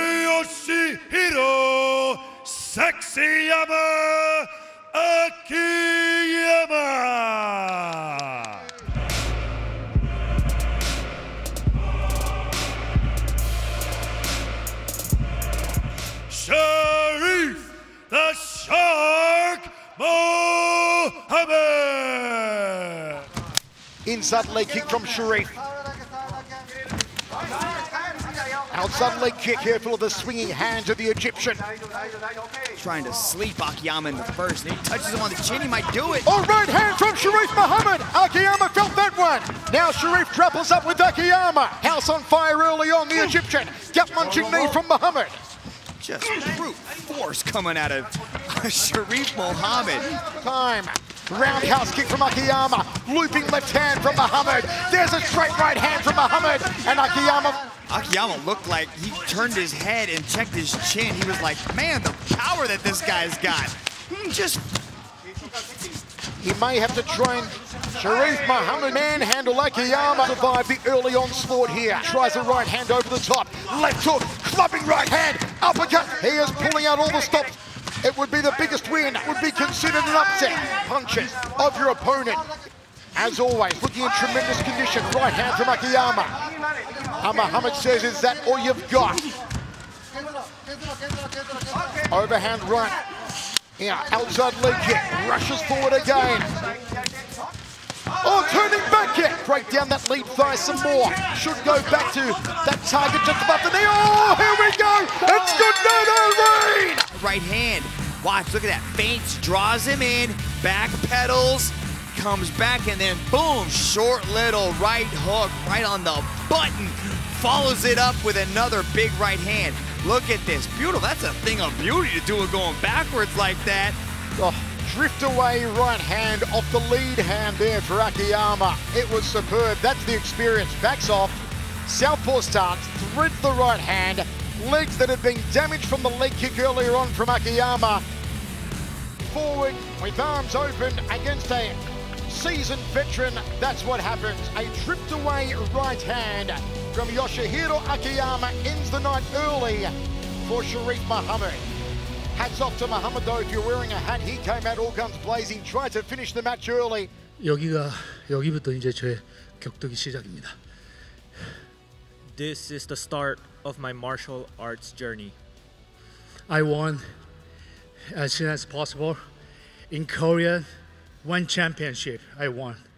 Yoshihiro Akiyama, Sherif the Shark Mohamed. Inside leg kick from Sherif. Outside leg kick here full of the swinging hands of the Egyptian. Trying to sleep Akiyama in the first. He touches him on the chin, he might do it. Oh, right hand from Sherif Mohamed. Akiyama felt that one. Now Sherif grapples up with Akiyama. House on fire early on the Egyptian. Gut munching knee from Mohamed. Just brute force coming out of Sherif Mohamed. Time. Roundhouse kick from Akiyama. Looping left hand from Mohamed. There's a straight right hand from Mohamed. And Akiyama looked like he turned his head and checked his chin. He was like, man, the power that this guy's got. He may have to try and Sherif Mohamed manhandle Akiyama. Survive the early onslaught here. Tries a right hand over the top. Left hook, clubbing right hand, uppercut. He is pulling out all the stops. It would be the biggest win. It would be considered an upset. Punches of your opponent. As always, looking in tremendous condition. Right hand from Akiyama. Mohamed says, is that all you've got? Overhand right. Yeah, Al-Zad Leki rushes forward again. Oh, turning back here. Break down that lead thigh some more. Should go back to that target just above the knee. Oh, here we go. It's good now, right hand. Watch, look at that. Feints, draws him in, back pedals. Comes back and then boom, short little right hook right on the button. Follows it up with another big right hand. Look at this, beautiful. That's a thing of beauty to do it going backwards like that. Oh, drift away right hand off the lead hand there for Akiyama. It was superb, that's the experience. Backs off, southpaw starts, threads the right hand. Legs that had been damaged from the leg kick earlier on from Akiyama. Forward with arms open against a seasoned veteran, that's what happens. A tripped away right hand from Yoshihiro Akiyama ends the night early for Sherif Mohamed. Hats off to Mohamed though, if you're wearing a hat, he came out all guns blazing, tried to finish the match early. This is the start of my martial arts journey. I won as soon as possible in Korea. One championship I won.